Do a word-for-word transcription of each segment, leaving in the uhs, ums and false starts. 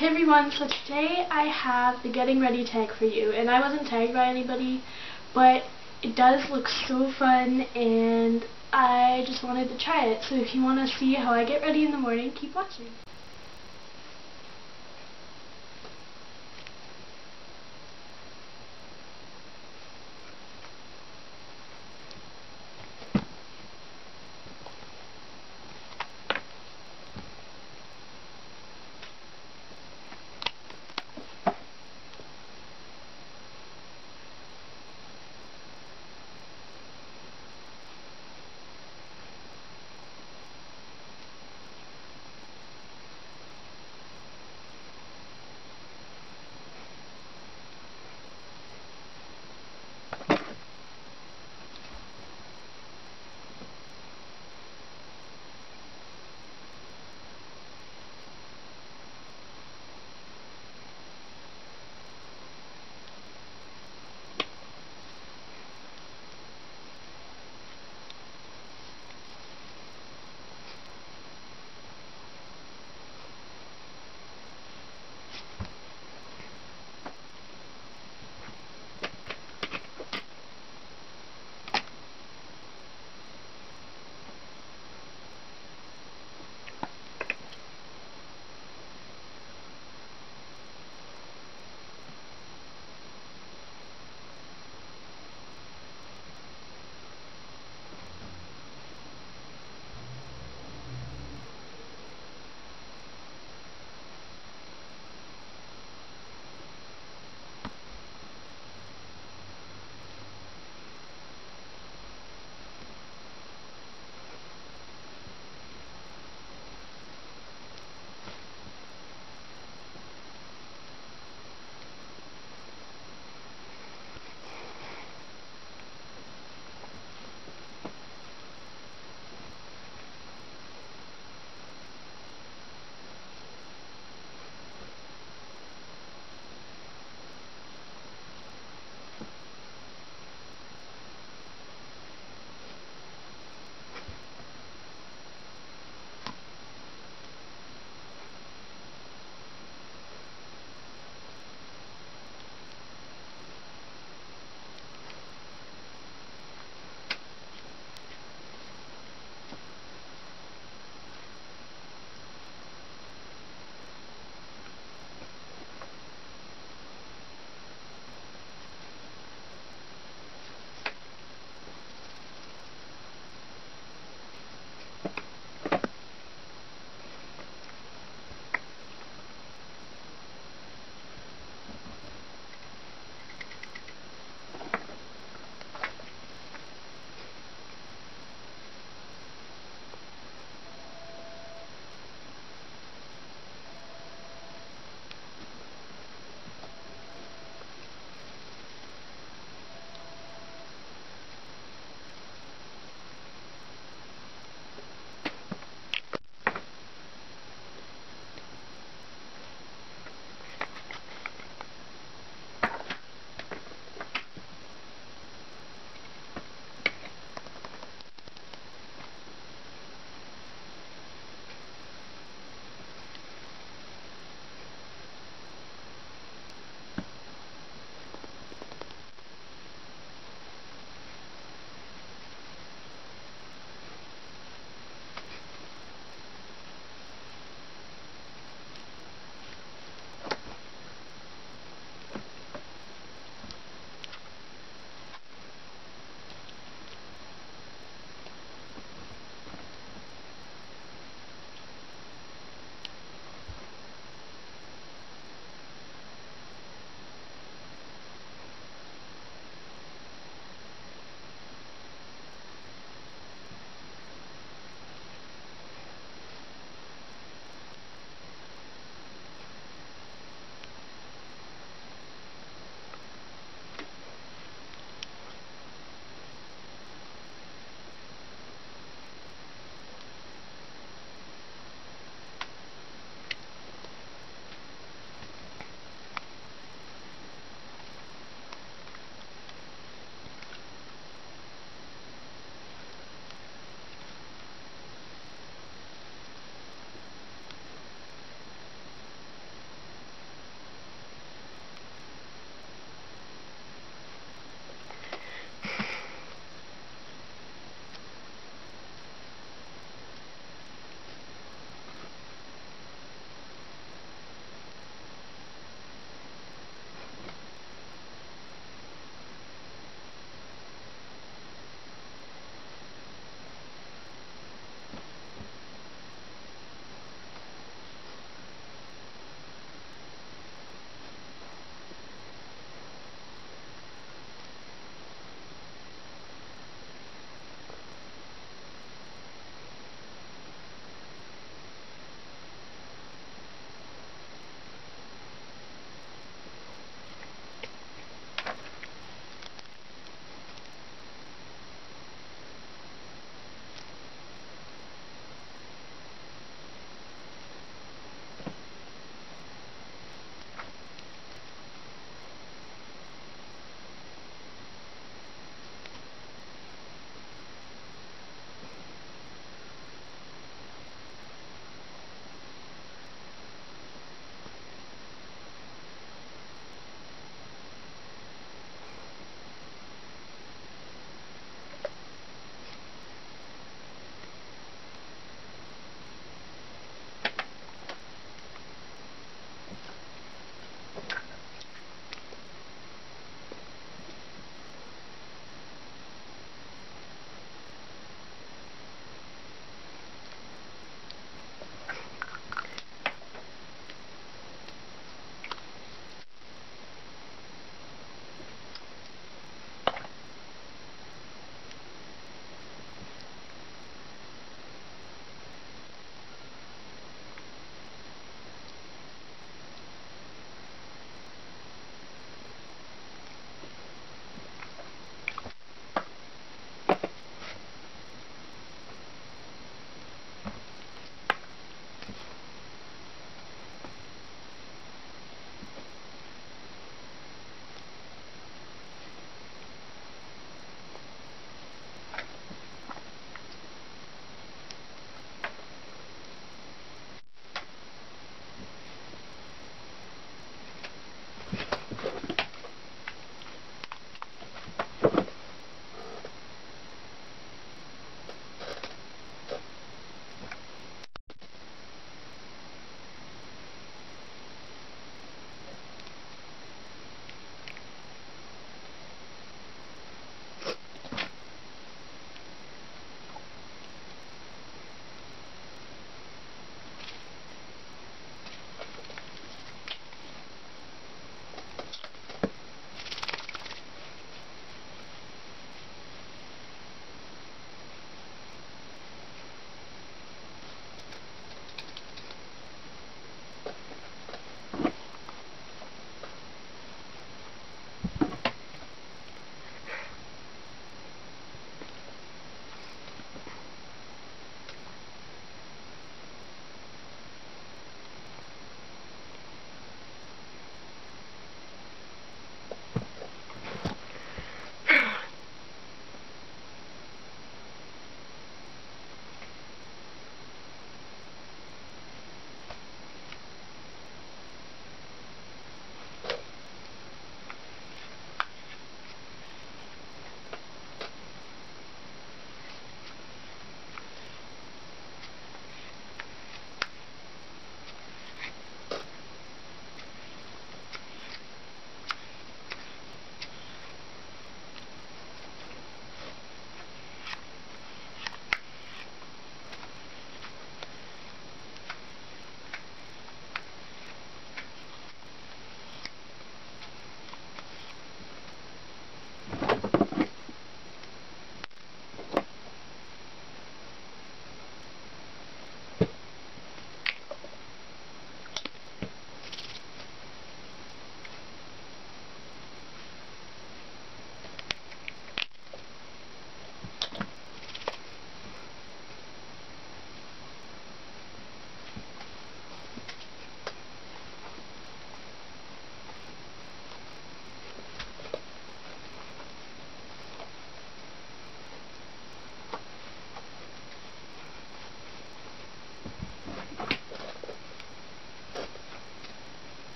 Hey everyone, so today I have the getting ready tag for you, and I wasn't tagged by anybody, but it does look so fun and I just wanted to try it. So if you want to see how I get ready in the morning, keep watching.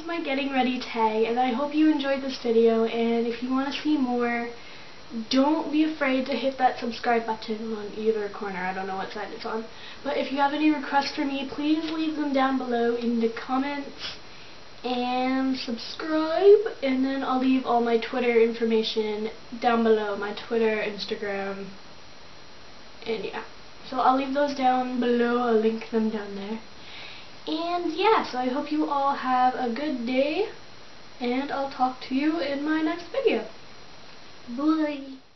is my getting ready tag, and I hope you enjoyed this video, and if you want to see more, don't be afraid to hit that subscribe button on either corner. I don't know what side it's on. But if you have any requests for me, please leave them down below in the comments, and subscribe, and then I'll leave all my Twitter information down below, my Twitter, Instagram, and yeah. So I'll leave those down below, I'll link them down there. And yeah, so I hope you all have a good day, and I'll talk to you in my next video. Bye!